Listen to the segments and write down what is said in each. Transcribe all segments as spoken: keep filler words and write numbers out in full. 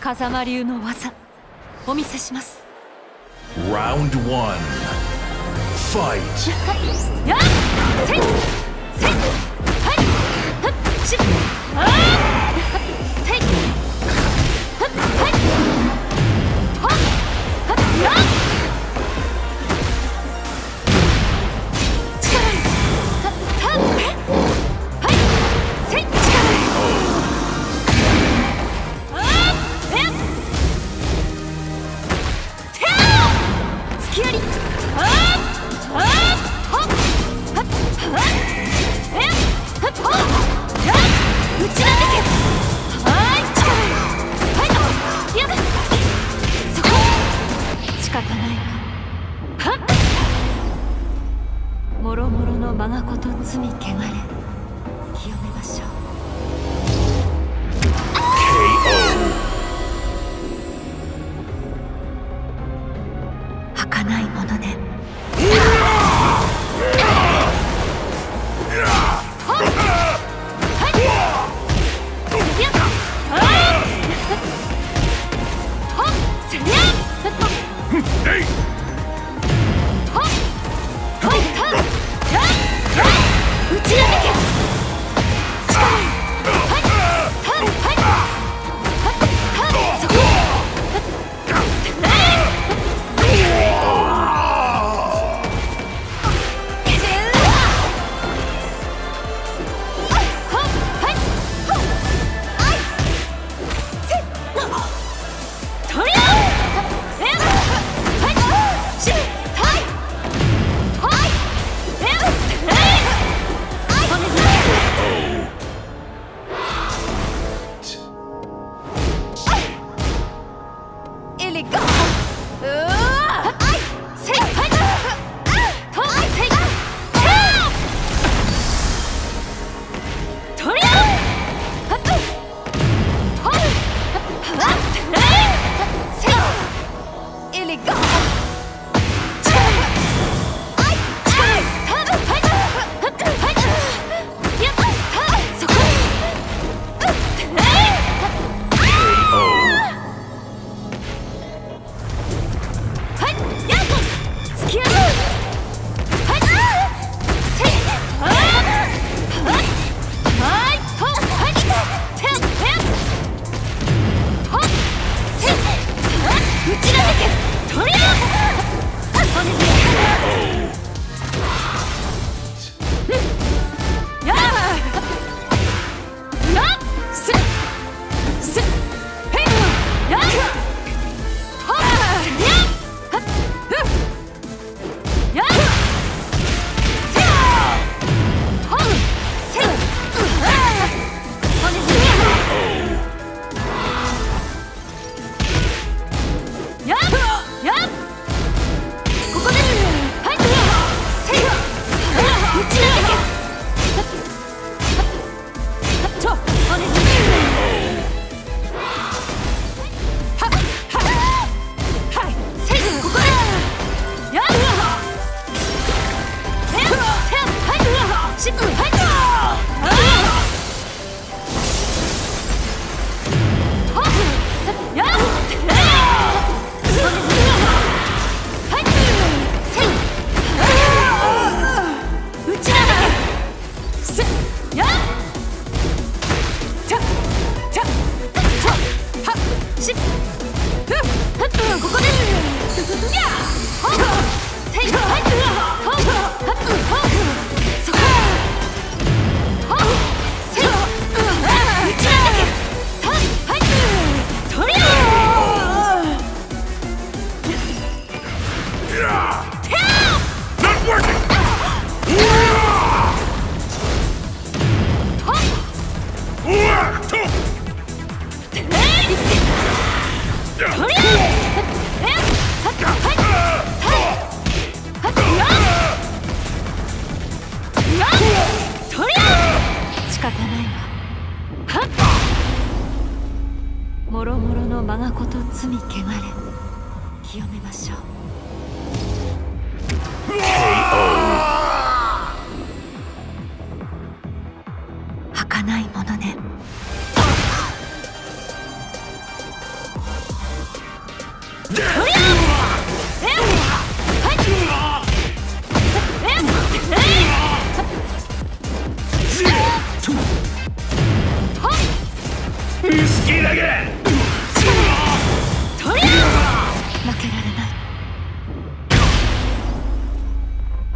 風間流の技お見せします。ラウンドワン、ファイト。やっせっせっはいはっしっあっテイはっはいはっはっやっ儚いものね。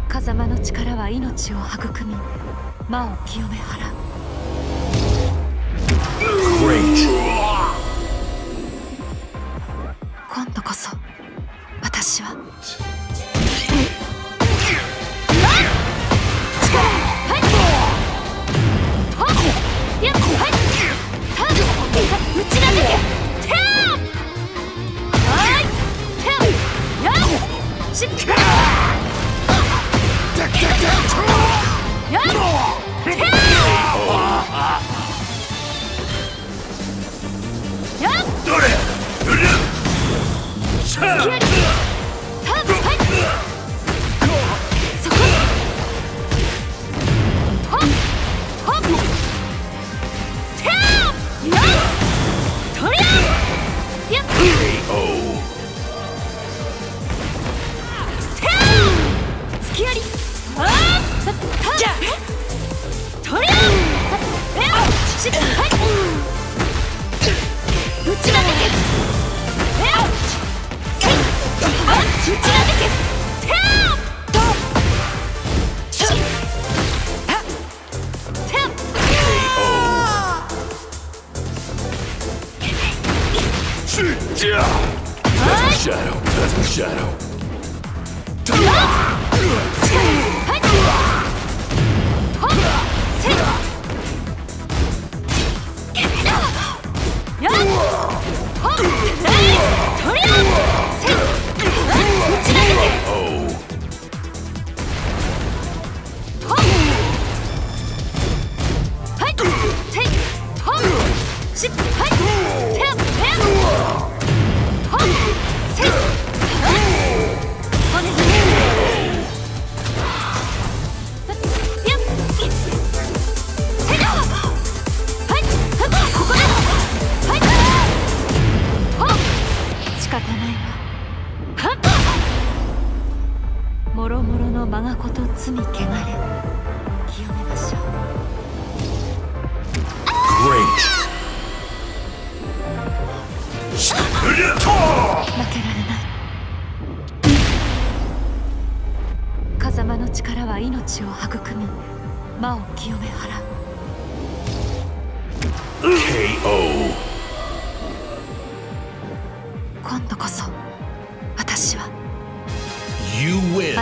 風間の力は命を育み、魔を清め払う。今度こそ私はあ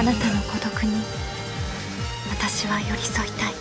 なたの孤独に私は寄り添いたい。